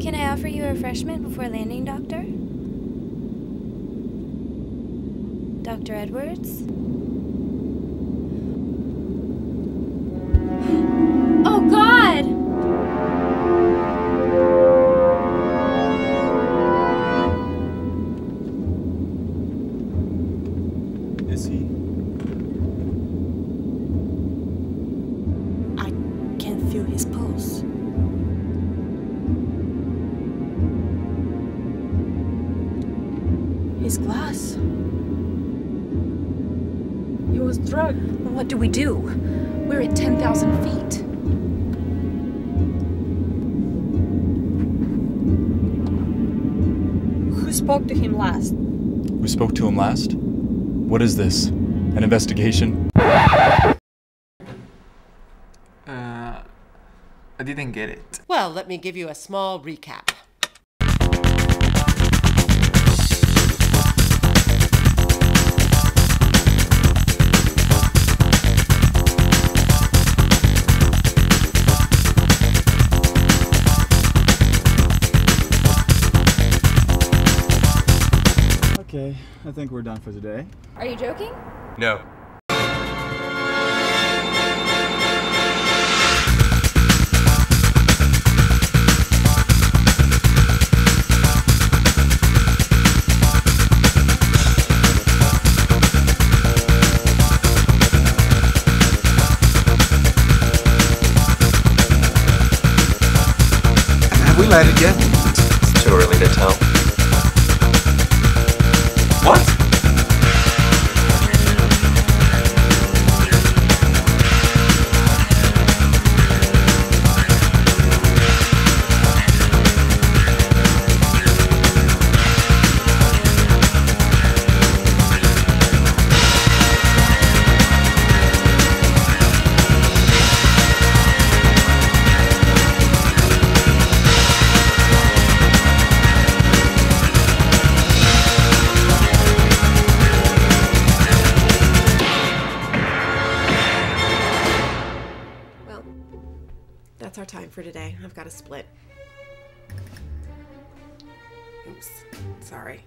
Can I offer you a refreshment before landing, Doctor? Dr. Edwards? Oh, God! Is he? I can feel his pulse. His glass. He was drugged. Well, what do? We're at 10,000 feet. Who spoke to him last? Who spoke to him last? What is this? An investigation? I didn't get it. Well, let me give you a small recap. Okay, I think we're done for today. Are you joking? No. Have we landed yet? It's too early to tell. What? That's our time for today. I've got to split. Oops. Sorry.